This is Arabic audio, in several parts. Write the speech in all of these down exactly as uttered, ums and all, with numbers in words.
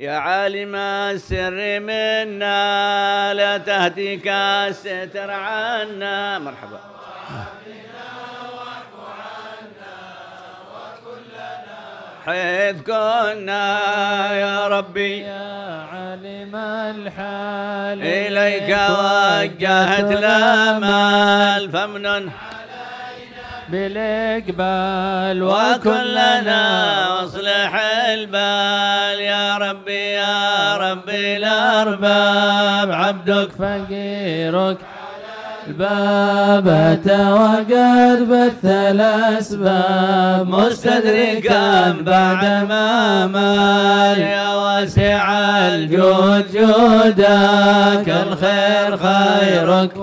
يا عالم السر منا لا تهتك الستر عنا. مرحبا. حيث كنا يا ربي يا عالم الحال إليك وجهت الآمال فمن بالإقبال وكلنا واصلح البال يا ربي يا ربي الأرباب عبدك فقيرك الباب أتى وقد بث الأسباب مستدركا بعد ما مال يا واسع الجود جودك الخير خيرك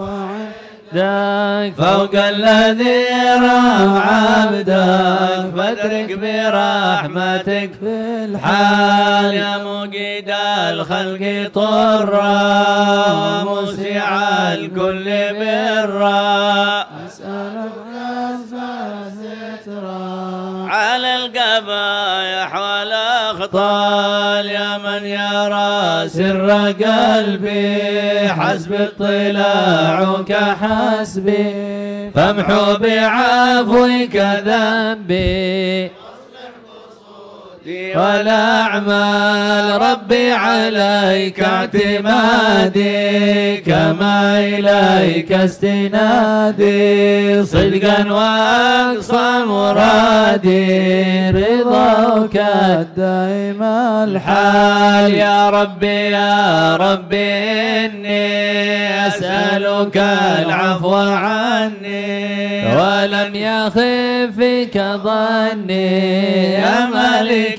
فوق الذي رام عبدك فادرك برحمتك في الحال يا مقيد الخلق طرا وموسع الكل برا أسألك أسفل سترا على القبائح والاخطال يا من يرى سر قلبي حسب اطلاعك حسبي فامحو بعفوك ذنبي والأعمال ربي عليك اعتمادي كما إليك استنادي صدقا وأقصى مرادي رضاك الدائم الحال يا ربي يا ربي إني أسألك العفو عني ولم يخف فيك ظني أملي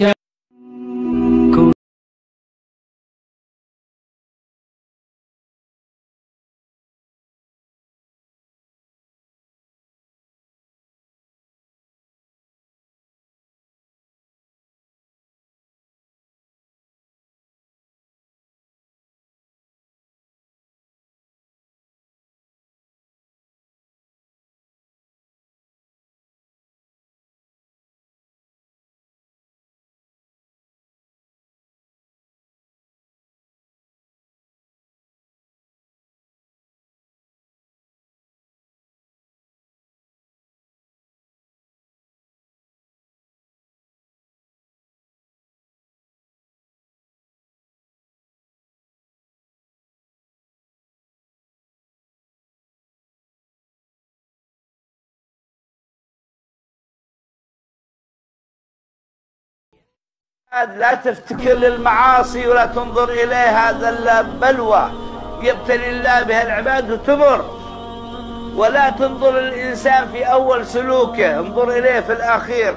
لا تفتكر للمعاصي ولا تنظر إليها ذلا بلوى يبتلي الله بها العباد وتمر، ولا تنظر للإنسان في أول سلوكه، انظر إليه في الأخير،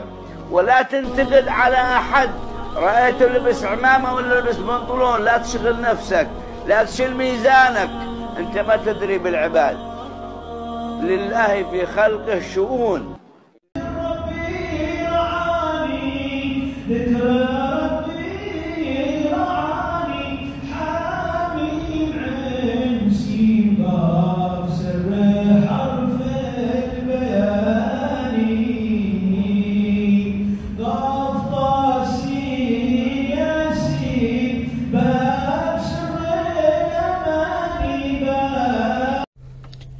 ولا تنتقد على أحد، رأيته لبس عمامة ولا لبس بنطلون، لا تشغل نفسك، لا تشيل ميزانك، أنت ما تدري بالعباد، لله في خلقه شؤون.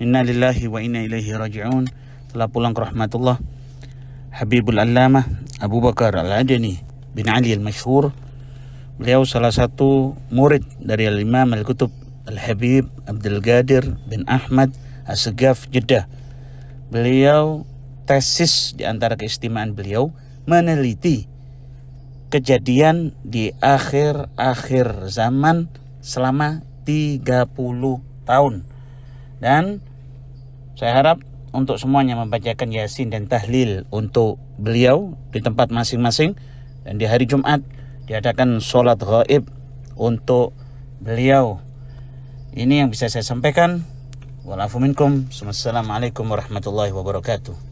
Inna lillahi wa inna ilaihi raji'un. Telah pulang ke rahmatullah Habibul Allamah Abu Bakar Al-Adani bin Ali Al-Mashhur. Beliau salah satu murid dari Al-Imam Al-Kutub Al-Habib Abdul Qadir bin Ahmad As-Segaf Jeddah. Beliau tesis di antara keistimewaan beliau meneliti kejadian di akhir-akhir zaman selama tiga puluh tahun. Dan saya harap untuk semuanya membacakan Yasin dan Tahlil untuk beliau di tempat masing-masing. Dan di hari Jumat diadakan sholat ghaib untuk beliau. Ini yang bisa saya sampaikan. Walafuminkum. Assalamualaikum warahmatullahi wabarakatuh.